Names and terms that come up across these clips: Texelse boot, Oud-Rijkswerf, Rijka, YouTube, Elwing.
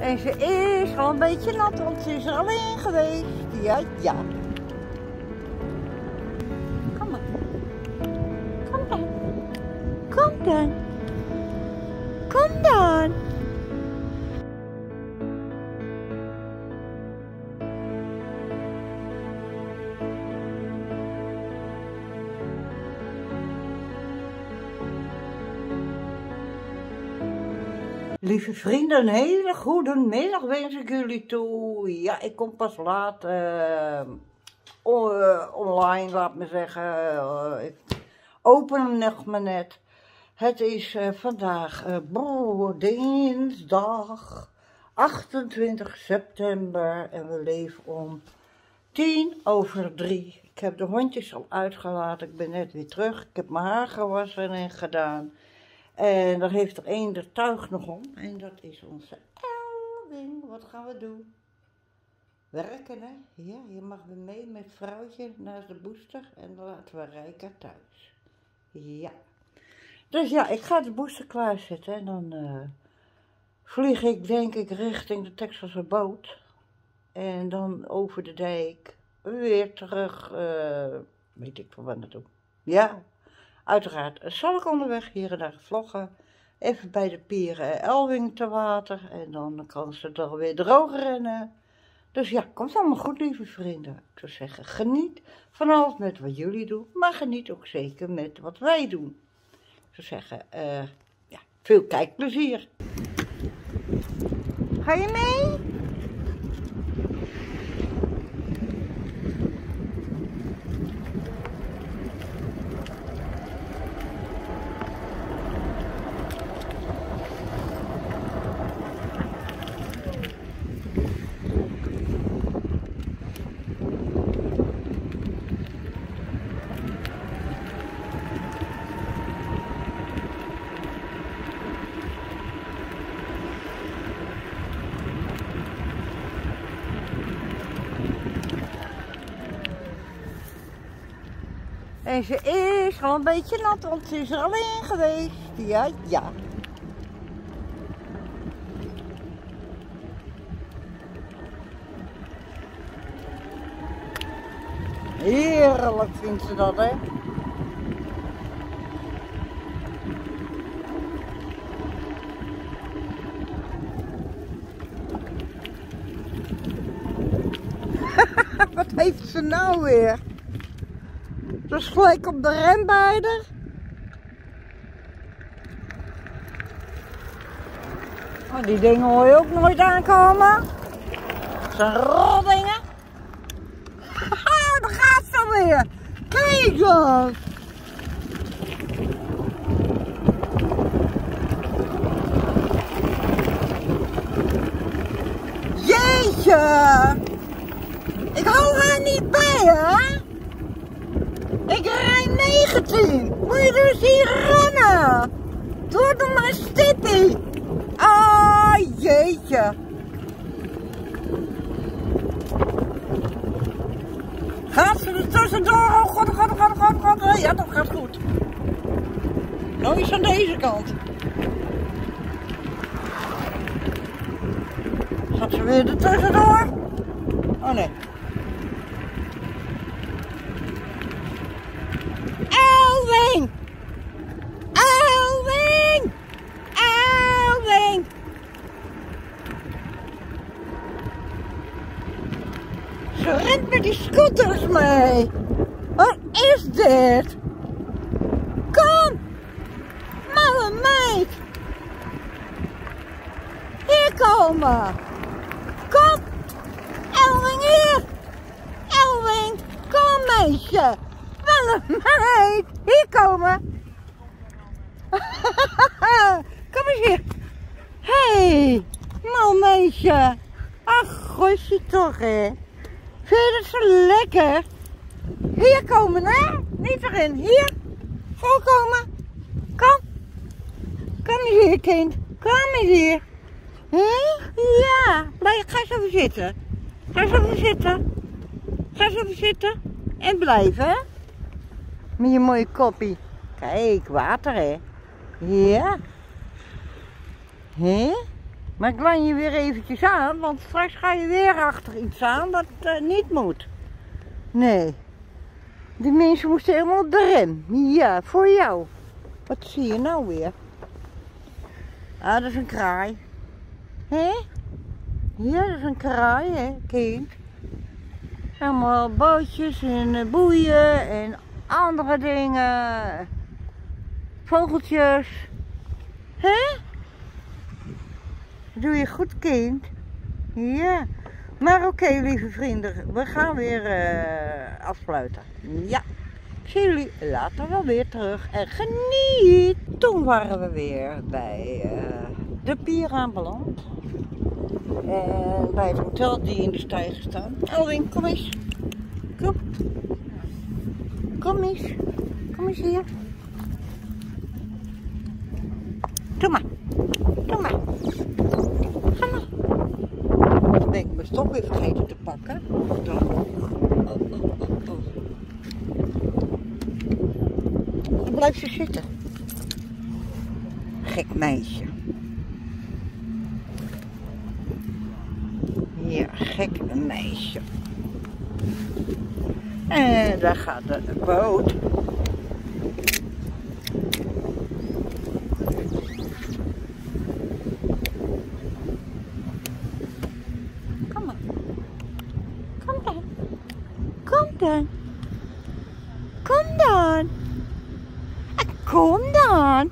En ze is al een beetje nat, want ze is er alleen geweest. Ja, ja. Kom maar. Kom dan. Kom dan. Kom dan. Lieve vrienden, een hele goede middag wens ik jullie toe. Ja, ik kom pas laat online, laat me zeggen. Ik open nog maar net. Het is vandaag dinsdag 28 september en we leven om 3:10. Ik heb de hondjes al uitgelaten, ik ben net weer terug. Ik heb mijn haar gewassen en gedaan. En daar heeft er één de tuig nog om. En dat is onze Elwing. Wat gaan we doen? Werken, hè? Ja, je mag weer mee met vrouwtje naast de booster. En dan laten we Rijka thuis. Ja. Dus ja, ik ga de booster klaarzetten. En dan vlieg ik, denk ik, richting de Texelse boot. En dan over de dijk. Weer terug. Weet ik van waar naartoe. Ja. Uiteraard zal ik onderweg hier en daar vloggen, even bij de pier Elwing te water en dan kan ze er weer droog rennen. Dus ja, komt allemaal goed lieve vrienden. Ik zou zeggen, geniet van alles met wat jullie doen, maar geniet ook zeker met wat wij doen. Ik zou zeggen, ja, veel kijkplezier. Ga je mee? En ze is al een beetje nat, want ze is er alleen geweest. Ja, ja. Heerlijk vindt ze dat, hè? Wat heeft ze nou weer? Dus gelijk op de renbijder. Oh, die dingen hoor je ook nooit aankomen. Dat zijn roddingen. Daar gaat ze weer. Kijk eens. Jeetje. Ik hou haar niet bij, hè. Ik rij 19, moet je dus hier rennen? Doe dan maar een stippie. Ah, jeetje. Gaat ze er tussendoor? Oh god, god, god, god, god. Ja, dat gaat goed. Nou is aan deze kant. Gaat ze weer er tussendoor? Oh nee. Elwing! Elwing! Elwing! Ze rent met die scooters mee! Wat is dit? Kom! Malle meid! Hier komen! Kom! Elwing hier! Elwing! Kom meisje! Meid, hier komen. Kom eens hier. Hé, mal meisje. Ach, gosje toch, hè. Vind je dat zo lekker? Hier komen, hè. Niet erin. Hier. Voorkomen. Kom. Kom eens hier, kind. Kom eens hier. Hé? Ja. Ga eens even zitten. Ga eens even zitten. Ga eens even zitten. En blijven, hè. Met je mooie koppie. Kijk, water hè. Ja. Hé? Maar ik lijn je weer eventjes aan, want straks ga je weer achter iets aan dat niet moet. Nee. Die mensen moesten helemaal op de rem. Ja, voor jou. Wat zie je nou weer? Ah, dat is een kraai. Hé? Ja, dat is een kraai, hè, kind. Allemaal bootjes en boeien en andere dingen. Vogeltjes. Hé? Dat doe je goed, kind. Ja. Maar oké, lieve vrienden. We gaan weer afsluiten. Ja. Ik zie jullie later wel weer terug. En geniet. Toen waren we weer bij de pier aanbeland. En bij het hotel die in de stijger staat. Elwing, kom eens. Kom. Kom eens. Kom eens hier. Doe maar. Doe maar. Ga maar. Dan ben ik mijn stok weer vergeten te pakken. Dan. Dan blijft ze zitten. Gek meisje. Ja, gek meisje. En daar gaat de boot. Kom dan. Kom dan. Kom dan.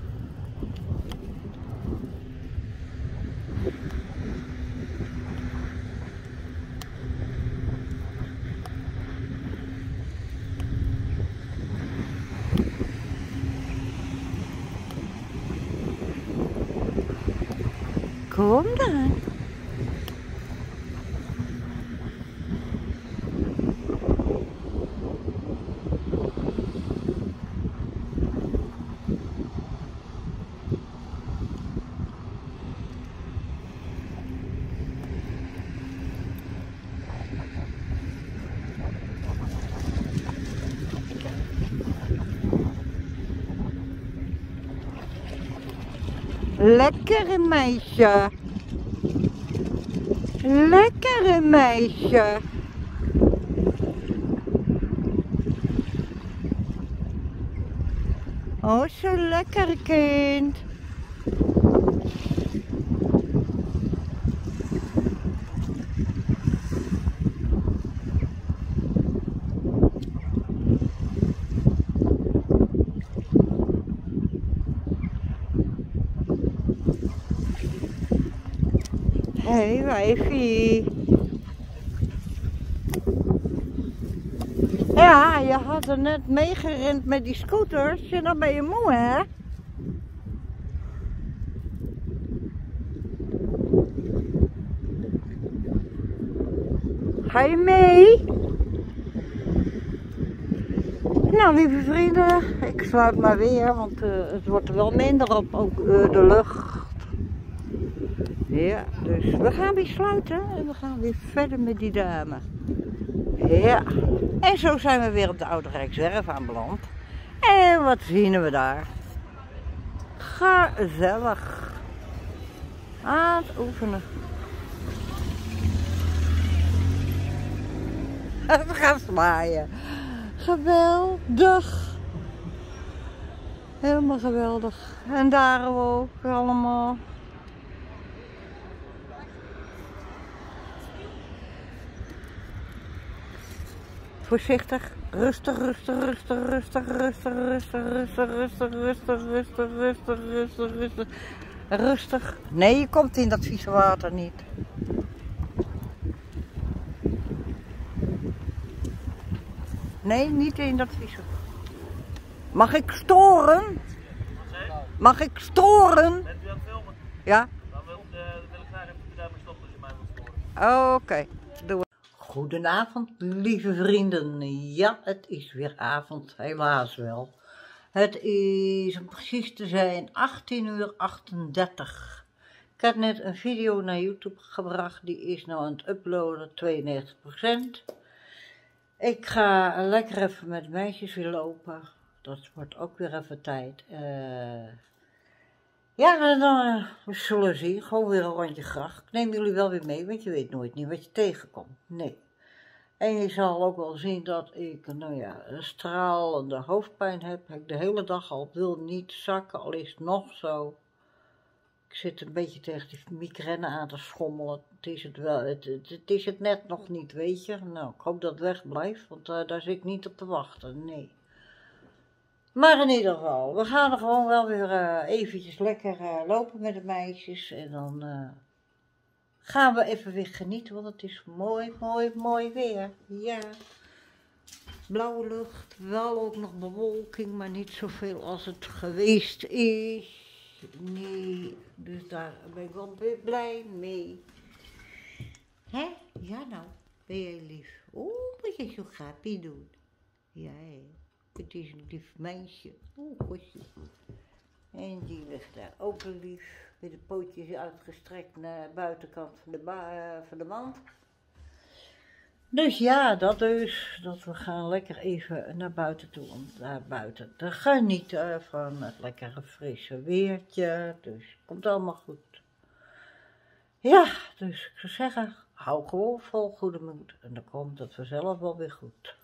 Lekkere meisje. Lekkere meisje. Oh, zo lekker, kind. Hé, wijfie. Ja, je had er net meegerend met die scooters en dan ben je moe, hè? Ga je mee? Nou, lieve vrienden, ik sluit maar weer, want het wordt er wel minder op, ook de lucht. Ja, dus we gaan weer sluiten en we gaan weer verder met die dame. Ja, en zo zijn we weer op de Oud-Rijkswerf aanbeland. En wat zien we daar? Gezellig. Aan het oefenen. We gaan zwaaien. Geweldig. Helemaal geweldig. En daar ook allemaal. Voorzichtig, rustig, rustig, rustig, rustig, rustig, rustig, rustig, rustig, rustig, rustig, rustig, rustig, rustig, rustig. Nee, je komt in dat vieze water niet. Nee, niet in dat vieze. Mag ik storen? Mag ik storen? Bent u aan het filmen? Ja. Dan wil ik graag even daar mee stoppen als je mij wilt storen. Oké, doe het. Goedenavond, lieve vrienden. Ja, het is weer avond, helaas wel. Het is, om precies te zijn, 18:38. Ik had net een video naar YouTube gebracht. Die is nou aan het uploaden, 92%. Ik ga lekker even met meisjes weer lopen. Dat wordt ook weer even tijd. Ja, dan zullen we zien. Gewoon weer een rondje gracht. Ik neem jullie wel weer mee, want je weet nooit niet wat je tegenkomt. Nee. En je zal ook wel zien dat ik, nou ja, een stralende hoofdpijn heb. Heb ik de hele dag al. Wil niet zakken, al is het nog zo. Ik zit een beetje tegen die migraine aan te schommelen. Het is het wel, het is het net nog niet, weet je. Nou, ik hoop dat het weg blijft, want daar zit ik niet op te wachten, nee. Maar in ieder geval, we gaan er gewoon wel weer eventjes lekker lopen met de meisjes. En dan gaan we even weer genieten, want het is mooi, mooi, mooi weer. Ja, blauwe lucht, wel ook nog bewolking, maar niet zoveel als het geweest is. Nee, dus daar ben ik wel blij mee. Hè? Ja nou, ben jij lief? Oeh, moet je zo grappig doen. Ja, het is een lief meisje. Oeh, goedje. En die ligt daar ook lief. Met de pootjes uitgestrekt naar de buitenkant van de mand. Dus ja, dat dus. Dat we gaan lekker even naar buiten toe om daar buiten te genieten van het lekkere frisse weertje. Dus het komt allemaal goed. Ja, dus ik zou zeggen, hou gewoon vol goede moed. En dan komt het vanzelf wel weer goed.